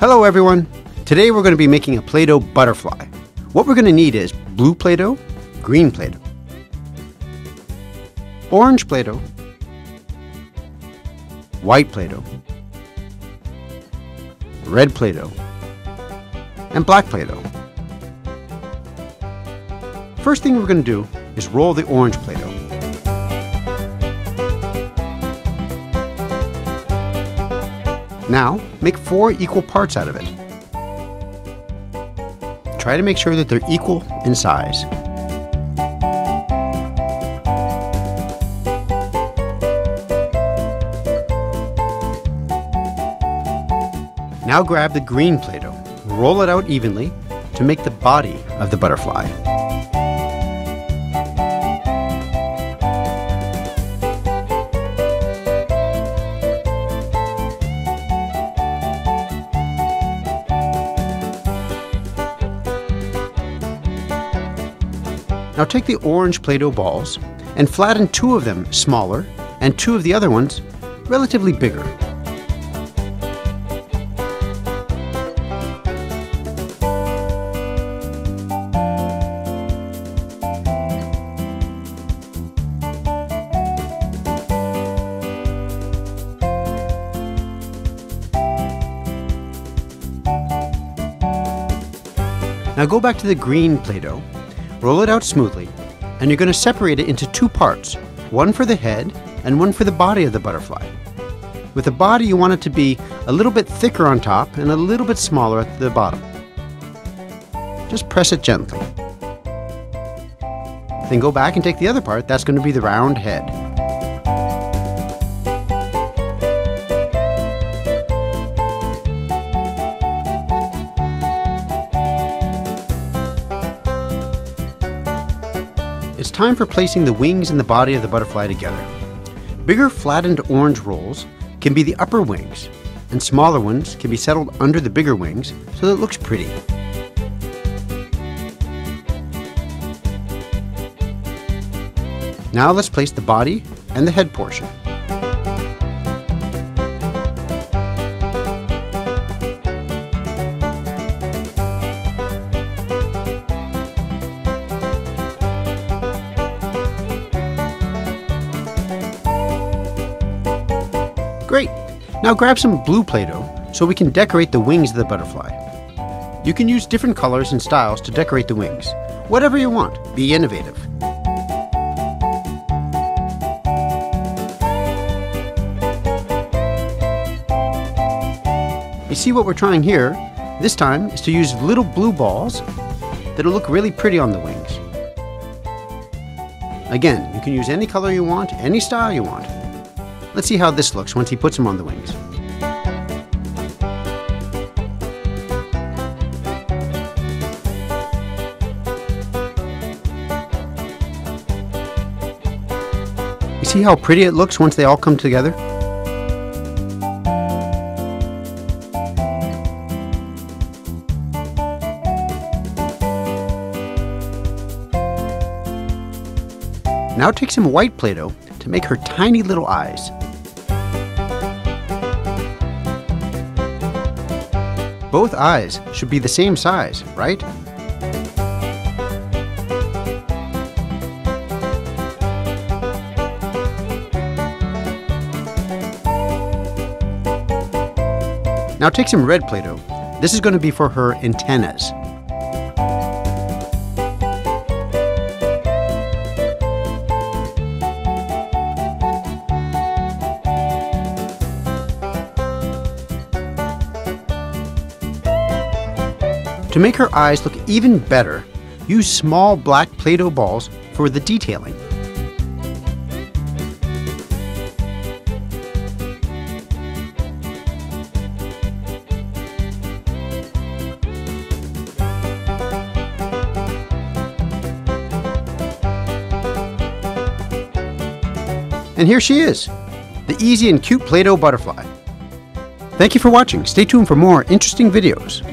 Hello everyone! Today we're going to be making a Play-Doh butterfly. What we're going to need is blue Play-Doh, green Play-Doh, orange Play-Doh, white Play-Doh, red Play-Doh, and black Play-Doh. First thing we're going to do is roll the orange Play-Doh. Now, make 4 equal parts out of it. Try to make sure that they're equal in size. Now grab the green Play-Doh. Roll it out evenly to make the body of the butterfly. Now take the orange Play-Doh balls and flatten 2 of them smaller and 2 of the other ones relatively bigger. Now go back to the green Play-Doh. Roll it out smoothly, and you're going to separate it into 2 parts, one for the head and one for the body of the butterfly. With the body, you want it to be a little bit thicker on top and a little bit smaller at the bottom. Just press it gently. Then go back and take the other part. That's going to be the round head. It's time for placing the wings and the body of the butterfly together. Bigger flattened orange rolls can be the upper wings, and smaller ones can be settled under the bigger wings so that it looks pretty. Now let's place the body and the head portion. Great! Now grab some blue Play-Doh so we can decorate the wings of the butterfly. You can use different colors and styles to decorate the wings. Whatever you want, be innovative. You see what we're trying here, this time, is to use little blue balls that'll look really pretty on the wings. Again, you can use any color you want, any style you want. Let's see how this looks once he puts them on the wings. You see how pretty it looks once they all come together? Now take some white Play-Doh to make her tiny little eyes. Both eyes should be the same size, right? Now take some red Play-Doh. This is going to be for her antennas. To make her eyes look even better, use small black Play-Doh balls for the detailing. And here she is, the easy and cute Play-Doh butterfly. Thank you for watching. Stay tuned for more interesting videos.